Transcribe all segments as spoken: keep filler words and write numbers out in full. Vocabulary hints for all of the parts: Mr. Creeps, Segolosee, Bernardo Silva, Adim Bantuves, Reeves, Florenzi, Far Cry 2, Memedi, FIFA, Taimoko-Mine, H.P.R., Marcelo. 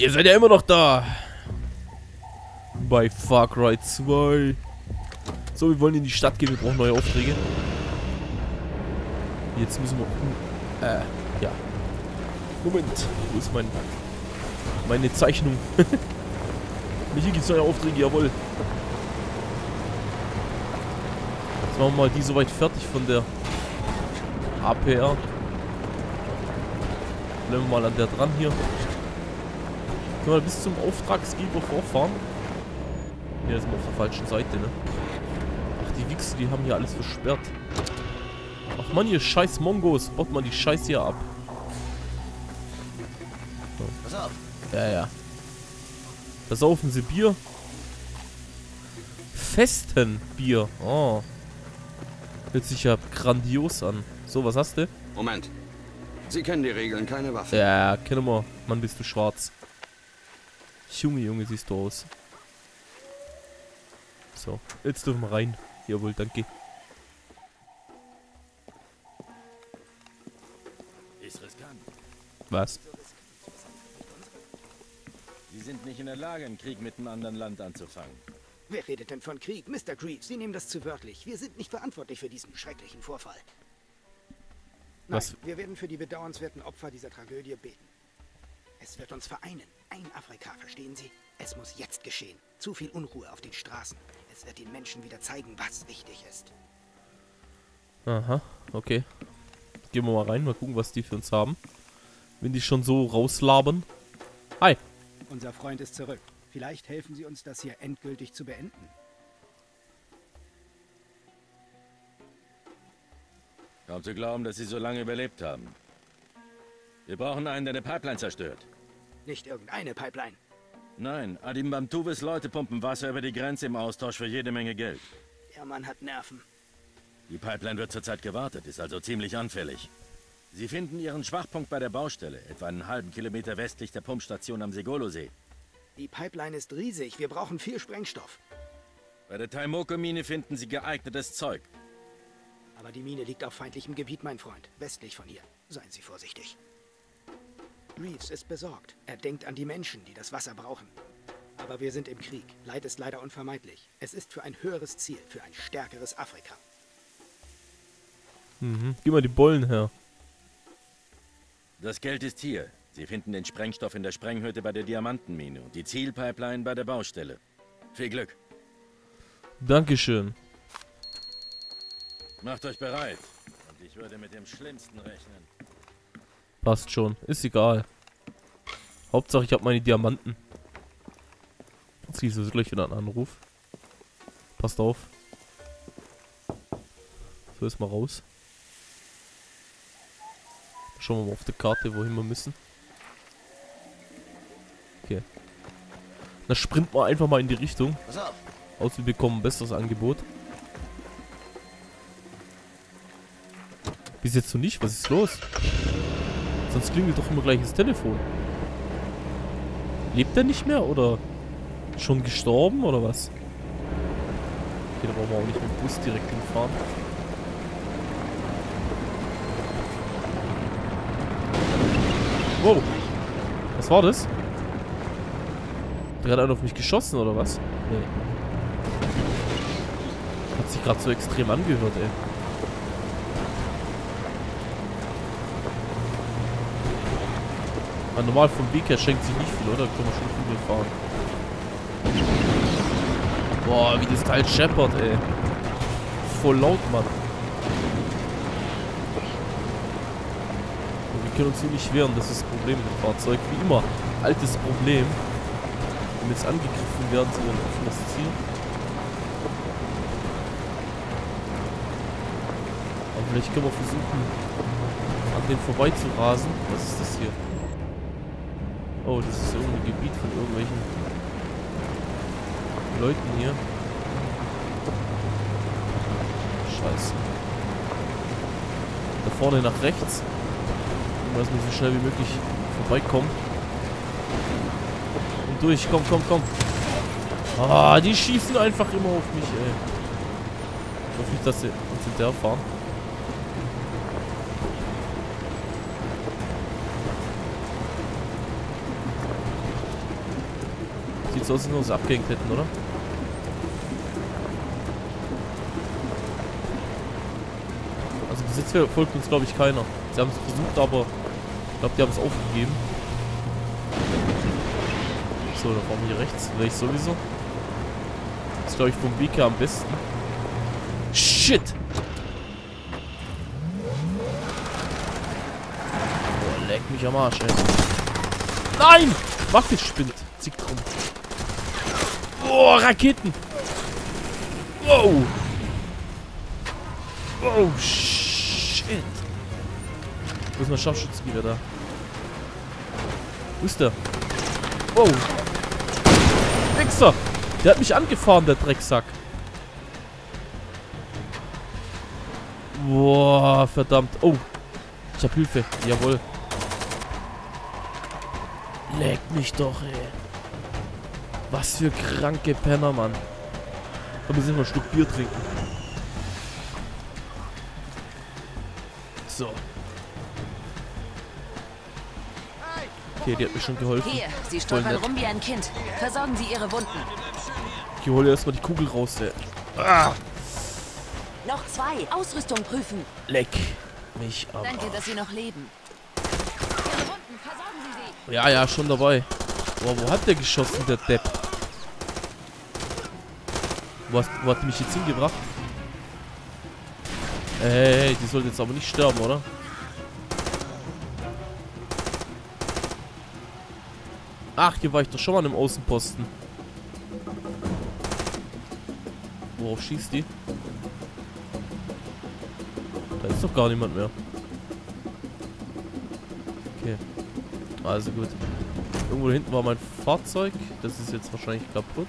Ihr seid ja immer noch da. Bei Far Cry zwei. So, wir wollen in die Stadt gehen. Wir brauchen neue Aufträge. Jetzt müssen wir... Äh, ja. Moment. Wo ist mein... meine Zeichnung? Hier gibt es neue Aufträge. Jawohl. Jetzt machen wir mal die soweit fertig von der... H P R. Bleiben wir mal an der dran hier. Können wir bis zum Auftragsgeber vorfahren? Ne, das sind wir auf der falschen Seite, ne? Ach, die Wichse, die haben hier alles versperrt. Ach man, ihr scheiß Mongos, baut man die Scheiße hier ab. So. Pass auf. Ja, ja. Da saufen sie Bier. Festen Bier. Oh. Hört sich ja grandios an. So, was hast du? Moment. Sie kennen die Regeln, keine Waffe. Ja, kennen wir. Mann, bist du schwarz. Junge, Junge, siehst du aus. So, jetzt dürfen wir rein. Jawohl, danke. Ist riskant. Was? Sie sind nicht in der Lage, einen Krieg mit einem anderen Land anzufangen. Wer redet denn von Krieg? Mister Creeps, Sie nehmen das zu wörtlich. Wir sind nicht verantwortlich für diesen schrecklichen Vorfall. Nein, was? Wir werden für die bedauernswerten Opfer dieser Tragödie beten. Es wird uns vereinen. Ein Afrika, verstehen Sie? Es muss jetzt geschehen. Zu viel Unruhe auf den Straßen. Es wird den Menschen wieder zeigen, was wichtig ist. Aha, okay. Gehen wir mal rein, mal gucken, was die für uns haben. Wenn die schon so rauslabern. Hi. Unser Freund ist zurück. Vielleicht helfen Sie uns, das hier endgültig zu beenden. Kaum zu glauben, dass Sie so lange überlebt haben. Wir brauchen einen, der eine Pipeline zerstört. Nicht irgendeine Pipeline. Nein, Adim Bantuves Leute pumpen Wasser über die Grenze im Austausch für jede Menge Geld. Der Mann hat Nerven. Die Pipeline wird zurzeit gewartet, ist also ziemlich anfällig. Sie finden ihren Schwachpunkt bei der Baustelle, etwa einen halben Kilometer westlich der Pumpstation am Segolosee. Die Pipeline ist riesig, wir brauchen viel Sprengstoff. Bei der Taimoko-Mine finden Sie geeignetes Zeug. Aber die Mine liegt auf feindlichem Gebiet, mein Freund, westlich von hier. Seien Sie vorsichtig. Reeves ist besorgt. Er denkt an die Menschen, die das Wasser brauchen. Aber wir sind im Krieg. Leid ist leider unvermeidlich. Es ist für ein höheres Ziel, für ein stärkeres Afrika. Mhm. Gib mal die Bollen her. Das Geld ist hier. Sie finden den Sprengstoff in der Sprenghütte bei der Diamantenmine und die Zielpipeline bei der Baustelle. Viel Glück. Dankeschön. Macht euch bereit. Und ich würde mit dem Schlimmsten rechnen. Passt schon. Ist egal. Hauptsache, ich habe meine Diamanten. Jetzt kriegst du gleich wieder einen Anruf. Passt auf. So, jetzt mal raus. Schauen wir mal auf der Karte, wohin wir müssen. Okay. Dann sprinten wir einfach mal in die Richtung. Aus, wir bekommen ein besseres Angebot. Bis jetzt so nicht. Was ist los? Sonst klingelt doch immer gleich das Telefon. Lebt er nicht mehr oder schon gestorben oder was? Okay, da brauchen wir auch nicht mit dem Bus direkt hinfahren. Wow. Was war das? Der hat einen auf mich geschossen oder was? Nee. Hat sich gerade so extrem angehört, ey. Normal vom Weg her schenkt sich nicht viel, oder? Da können wir schon übel fahren. Boah, wie das Teil scheppert, ey. Voll laut, Mann. Und wir können uns hier nicht wehren, das ist das Problem mit dem Fahrzeug. Wie immer, altes Problem. Wenn wir jetzt angegriffen werden, sind wir ein offenes Ziel. Aber vielleicht können wir versuchen, an den vorbeizurasen. Was ist das hier? Oh, das ist irgendein Gebiet von irgendwelchen Leuten hier. Scheiße. Da vorne nach rechts. Dass wir so schnell wie möglich vorbeikommen. Und durch, komm, komm, komm. Ah, die schießen einfach immer auf mich, ey. Ich hoffe nicht, dass sie uns hinterherfahren. sieht so aus, als wenn wir uns abgehängt hätten, oder? Also bis jetzt verfolgt uns, glaube ich, keiner. Sie haben es versucht, aber ich glaube, die haben es aufgegeben. So, dann fahren wir hier rechts. Vielleicht sowieso. Das ist, glaube ich, vom Weg her am besten. Shit! Boah, leck mich am Arsch, ey. Nein! Waffe spinnt. Zick drum. Boah, Raketen! Wow! Wow, shit! Wo ist mein Scharfschützengewehr da? Wo ist der? Wow! Wichser! Der hat mich angefahren, der Drecksack. Boah, verdammt. Oh. Ich hab Hilfe. Jawohl. Leck mich doch, ey. Was für kranke Penner, Mann. Da müssen wir mal einen Schluck Bier trinken. So. Okay, die hat mir schon geholfen. Hier, Sie stolpern rum wie ein Kind. Versorgen Sie Ihre Wunden. Ich hole erstmal die Kugel raus, ey. Ah. Noch zwei. Ausrüstung prüfen. Leck mich ab. Danke, dass Sie noch leben. Ihre Wunden, versorgen Sie sie. Ja, ja, schon dabei. Boah, wo hat der geschossen, der Depp? Wo, hast, wo hat die mich jetzt hingebracht? Ey, die sollte jetzt aber nicht sterben, oder? Ach, hier war ich doch schon mal an einem Außenposten. Worauf schießt die? Da ist doch gar niemand mehr. Okay. Also gut. Irgendwo hinten war mein Fahrzeug. Das ist jetzt wahrscheinlich kaputt.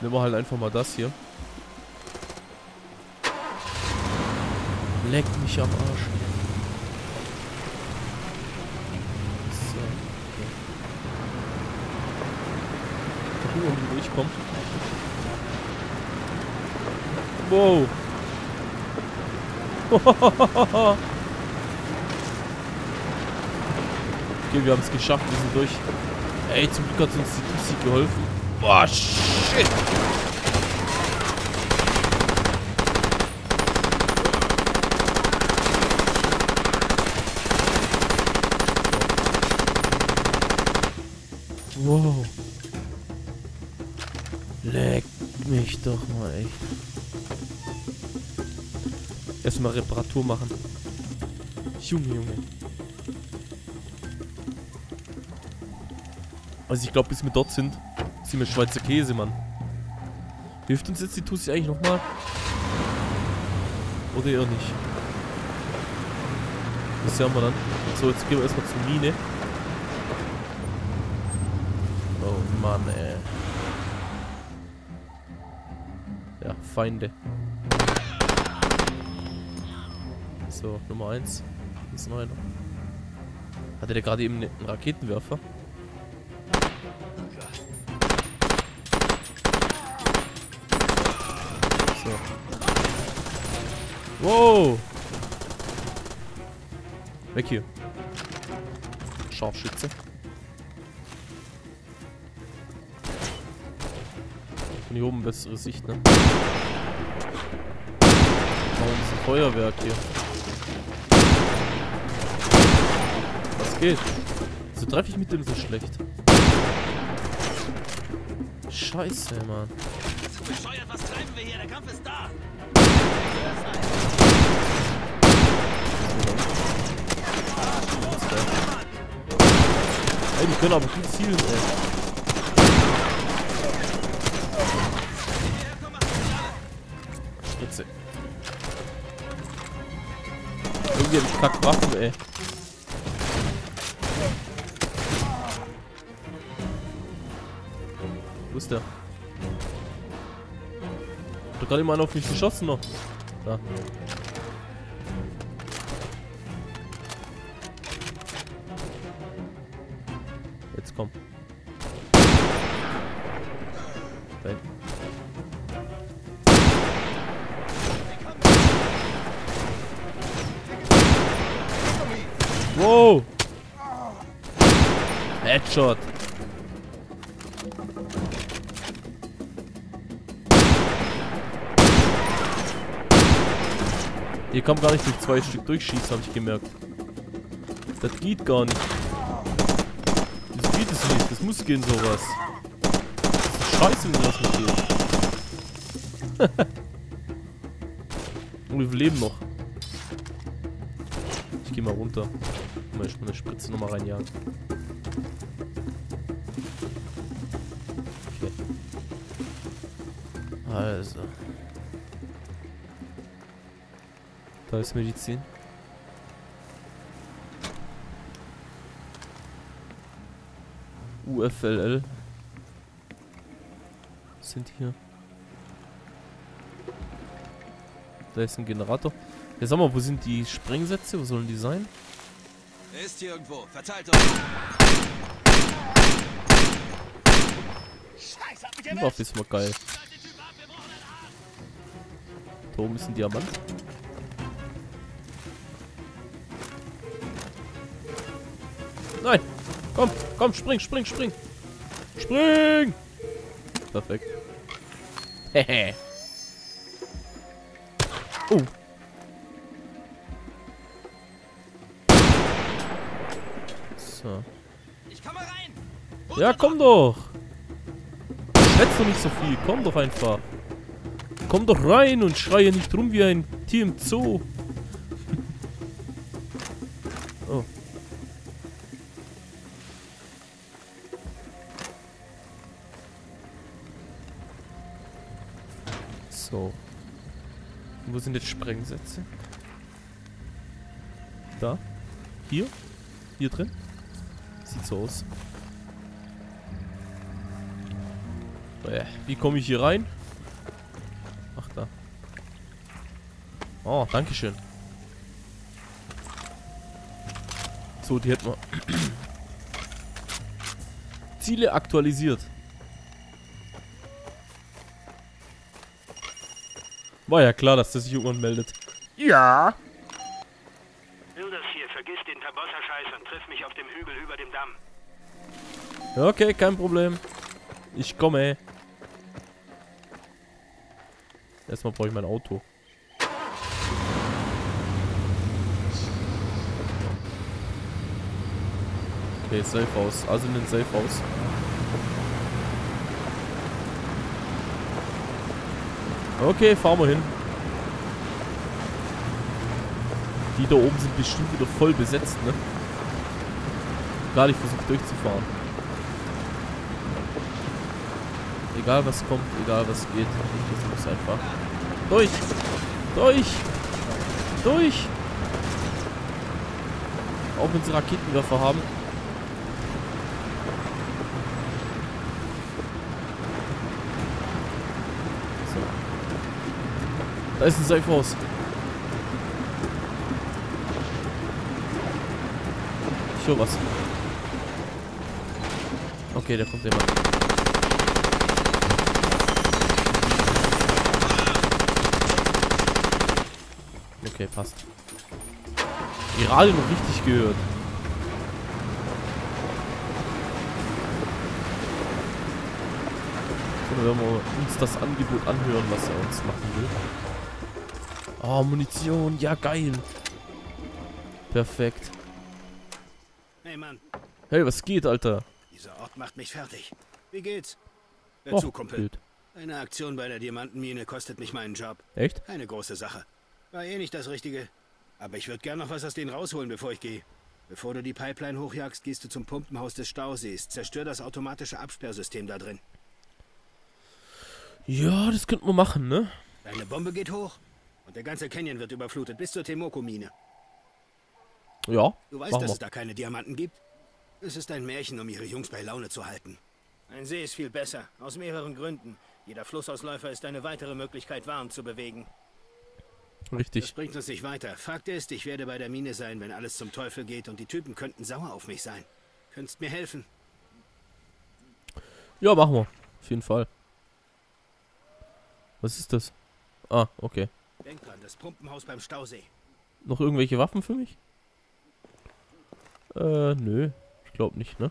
Nehmen wir halt einfach mal das hier. Leck mich am Arsch. Irgendwie durchkommt. Wow. Okay, wir haben es geschafft, wir sind durch. Ey, zum Glück hat uns die Lucy geholfen. Boah, shit. Wow. Leck mich doch mal, echt. Erstmal Reparatur machen. Junge, Junge. Also ich glaube, bis wir dort sind, sind wir Schweizer Käse, Mann. Hilft uns jetzt die Tussi eigentlich nochmal? Oder eher nicht? Das haben wir dann. So, jetzt gehen wir erstmal zur Mine. Oh Mann, ey. Feinde. So, Nummer eins. Hier ist noch einer. Hatte der gerade eben einen Raketenwerfer? So. Wow! Weg hier. Scharfschütze. Von hier oben bessere Sicht, ne? Machen wir ein Feuerwerk hier. Was geht? So treffe ich mit dem so schlecht. Scheiße, Mann. So bescheuert, was treiben wir hier? Der Kampf ist da. Ey, die können aber gut zielen, ey. Irgendwie hab ich kack Waffen, ey. Wo ist der? Hat doch gerade jemand auf mich geschossen noch. Da. Jetzt komm. Da hinten. Wow. Headshot. Hier kann man gar nicht die zwei Stück durchschießen, habe ich gemerkt. Das geht gar nicht. Das geht es nicht, das muss gehen sowas. Das ist scheiße, wenn sowas nicht geht. Und wir leben noch. Ich gehe mal runter. Mal eine Spritze nochmal reinjagen. Okay. Also. Da ist Medizin. U F F L. Was sind hier? Da ist ein Generator. Ja, sag mal, wo sind die Sprengsätze? Wo sollen die sein? Er ist hier irgendwo. Verteilt euch. Scheiße, hab mich erwischt. Überhaupt ist mal geil. Da oben ist ein Diamant. Nein! Komm, komm, spring, spring, spring! Spring! Perfekt. Hehe. Oh! So. Ich komme rein! Ja, komm doch! Schätzt doch nicht so viel, komm doch einfach! Komm doch rein und schreie nicht rum wie ein Tier im Zoo! Oh. So. Wo sind jetzt Sprengsätze? Da? Hier? Hier drin? Sieht so aus. Äh, wie komme ich hier rein? Ach, da. Oh, dankeschön. So, die hätten wir. Ziele aktualisiert. War ja klar, dass das sich irgendwann meldet. Ja. Wilders hier, vergiss den Tabosserscheiß und triff mich auf dem Hügel über dem Damm. Okay, kein Problem. Ich komme. Erstmal brauche ich mein Auto. Okay, safe aus. Also in den safe aus. Okay, fahren wir hin. Die da oben sind bestimmt wieder voll besetzt, ne? Egal, ich versuche durchzufahren. Egal was kommt, egal was geht. Ich versuche es einfach. Durch! Durch! Durch! Auch wenn sie Raketenwerfer haben. Da ist ein Seifhaus. Ich höre was. Okay, da kommt jemand. Okay, passt. Gerade noch richtig gehört. So, dann werden wir uns das Angebot anhören, was er uns machen will. Oh, Munition. Ja, geil. Perfekt. Hey, Mann. Hey, was geht, Alter? Dieser Ort macht mich fertig. Wie geht's? Dazu, oh, Kumpel. Geht. Eine Aktion bei der Diamantenmine kostet mich meinen Job. Echt? Eine große Sache. War eh nicht das Richtige. Aber ich würde gern noch was aus denen rausholen, bevor ich gehe. Bevor du die Pipeline hochjagst, gehst du zum Pumpenhaus des Stausees. Zerstör das automatische Absperrsystem da drin. Ja, das könnten wir machen, ne? Deine Bombe geht hoch. Und der ganze Canyon wird überflutet bis zur Taimoko-Mine. Ja. Du weißt, dass es da keine Diamanten gibt? Es ist ein Märchen, um ihre Jungs bei Laune zu halten. Ein See ist viel besser, aus mehreren Gründen. Jeder Flussausläufer ist eine weitere Möglichkeit, Waren zu bewegen. Richtig. Das bringt uns nicht weiter. Fakt ist, ich werde bei der Mine sein, wenn alles zum Teufel geht und die Typen könnten sauer auf mich sein. Könntest mir helfen? Ja, machen wir. Auf jeden Fall. Was ist das? Ah, okay. Denk dran, das Pumpenhaus beim Stausee. Noch irgendwelche Waffen für mich? Äh, nö. Ich glaube nicht, ne?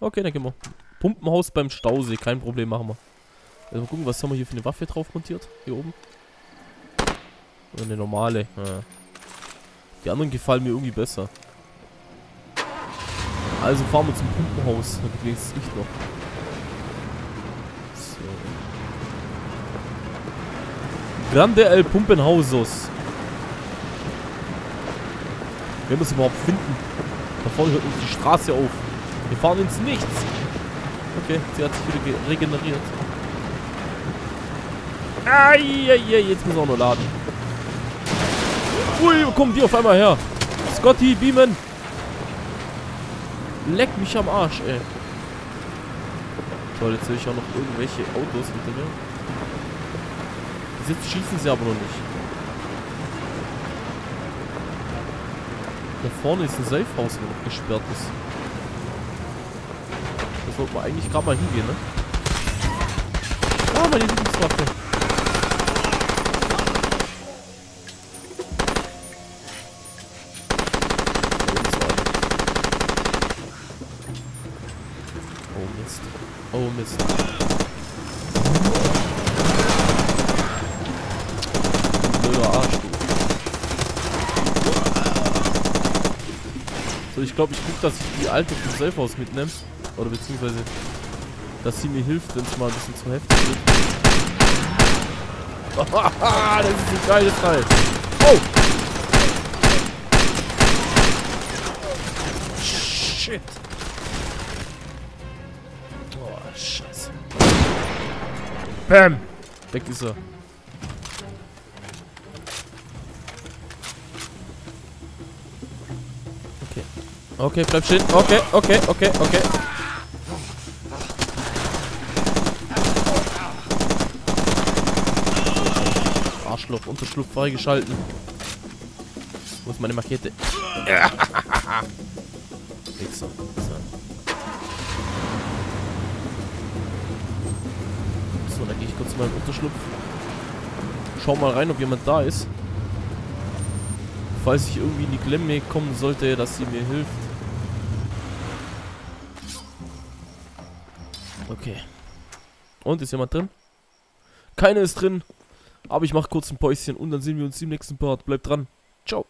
Okay, dann gehen wir. Pumpenhaus beim Stausee. Kein Problem, machen wir. Also mal gucken, was haben wir hier für eine Waffe drauf montiert? Hier oben. Oder eine normale. Ja. Die anderen gefallen mir irgendwie besser. Also fahren wir zum Pumpenhaus. Dann geht es nicht noch. So. Grande El Pumpenhausos. Wenn wir es überhaupt finden. Da vorne hört uns die Straße auf. Wir fahren ins Nichts. Okay, sie hat sich wieder regeneriert. Eieiei, jetzt müssen wir auch nur laden. Ui, wo kommen die auf einmal her? Scotty, beamen! Leck mich am Arsch, ey. Toll, jetzt sehe ich auch noch irgendwelche Autos hinter mir. Bis jetzt schießen sie aber noch nicht. Da vorne ist ein Safehouse, wo noch gesperrt ist. Das sollte man eigentlich gerade mal hingehen, ne? Ah, meine Lieblingswaffe. Oh Mist. Blöder Arsch. So, ich glaube, ich gucke, dass ich die alte vom Safehouse mitnehme. Oder beziehungsweise, dass sie mir hilft, wenn es mal ein bisschen zu heftig wird. Das ist ein geiles Teil. Oh! Shit! Scheiße. Bam! Weg ist er. Okay. Okay, bleib stehen. Okay, okay, okay, okay. Arschloch, Unterschlupf freigeschalten. Wo ist meine Makete? Wichser. Da gehe ich kurz mal in den Unterschlupf. Schau mal rein, ob jemand da ist. Falls ich irgendwie in die Klemme kommen sollte, dass sie mir hilft. Okay. Und, ist jemand drin? Keiner ist drin. Aber ich mache kurz ein Päuschen und dann sehen wir uns im nächsten Part. Bleibt dran. Ciao.